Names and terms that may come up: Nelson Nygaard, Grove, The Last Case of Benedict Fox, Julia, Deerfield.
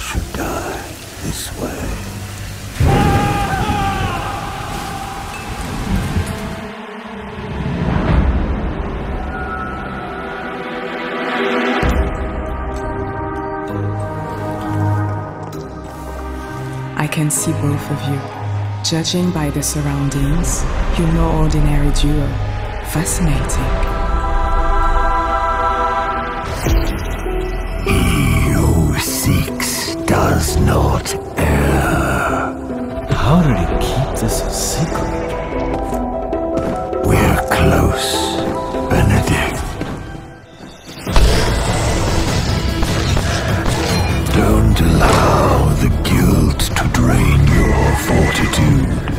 should die this way. I can see both of you. Judging by the surroundings, you're no ordinary duo. Fascinating. He who seeks does not err. How did he keep this a secret? We're close, Benedict. Don't allow the guilt to drain your fortitude.